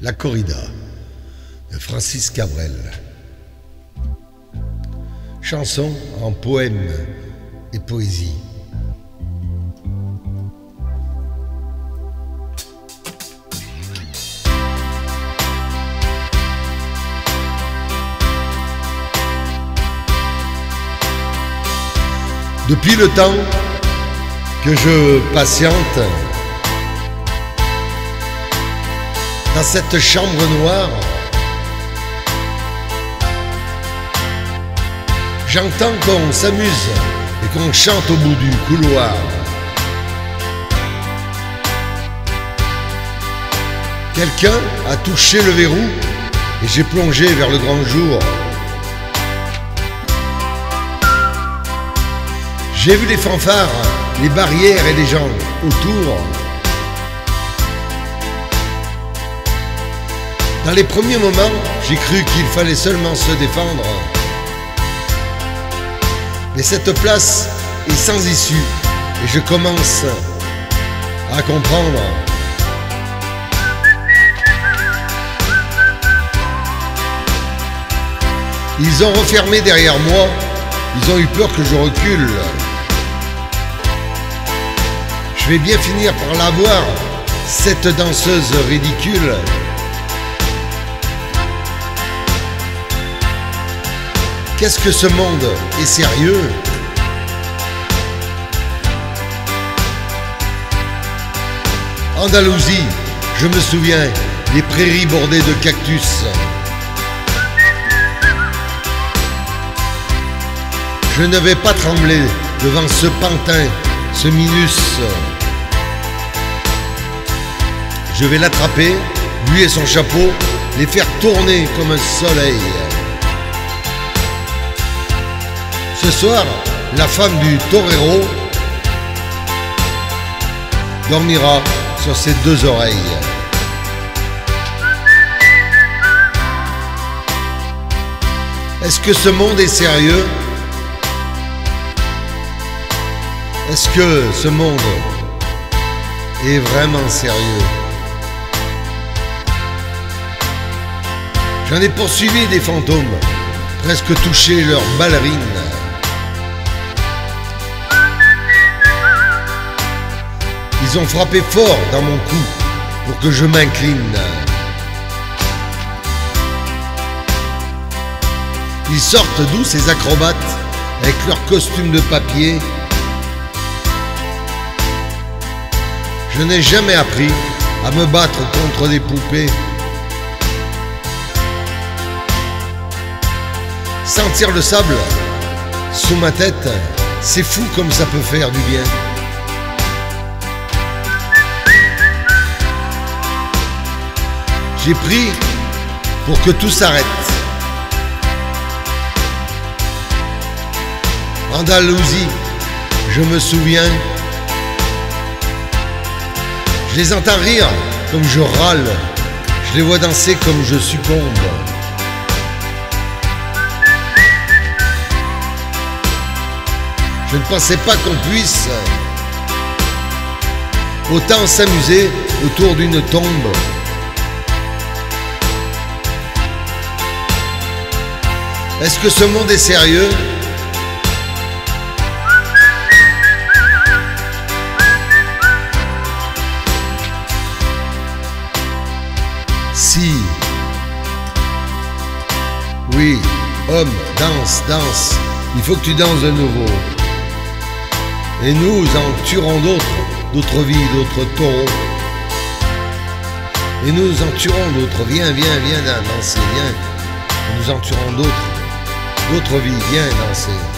La corrida de Francis Cabrel. Chanson en poèmes et poésie. Depuis le temps que je patiente dans cette chambre noire, j'entends qu'on s'amuse et qu'on chante au bout du couloir. Quelqu'un a touché le verrou et j'ai plongé vers le grand jour. J'ai vu les fanfares, les barrières et les gens autour. Dans les premiers moments, j'ai cru qu'il fallait seulement se défendre. Mais cette place est sans issue et je commence à comprendre. Ils ont refermé derrière moi, ils ont eu peur que je recule. Je vais bien finir par la voir, cette danseuse ridicule. Qu'est-ce que ce monde est sérieux? Andalousie, je me souviens, les prairies bordées de cactus. Je ne vais pas trembler devant ce pantin, ce minus. Je vais l'attraper, lui et son chapeau, les faire tourner comme un soleil. Ce soir, la femme du torero dormira sur ses deux oreilles. Est-ce que ce monde est sérieux? Est-ce que ce monde est vraiment sérieux? J'en ai poursuivi des fantômes, presque touché leurs ballerines. Ils ont frappé fort dans mon cou pour que je m'incline. Ils sortent d'où ces acrobates avec leurs costumes de papier? Je n'ai jamais appris à me battre contre des poupées. Sentir le sable sous ma tête, c'est fou comme ça peut faire du bien. J'ai pris pour que tout s'arrête. Andalousie, je me souviens. Je les entends rire comme je râle. Je les vois danser comme je succombe. Je ne pensais pas qu'on puisse autant s'amuser autour d'une tombe. Est-ce que ce monde est sérieux? Si. Oui, homme, danse, danse. Il faut que tu danses de nouveau. Et nous en tuerons d'autres vies, d'autres taureaux. Et nous en tuerons d'autres. Viens, viens, viens danser, viens. Nous en tuerons d'autres vies, viens danser.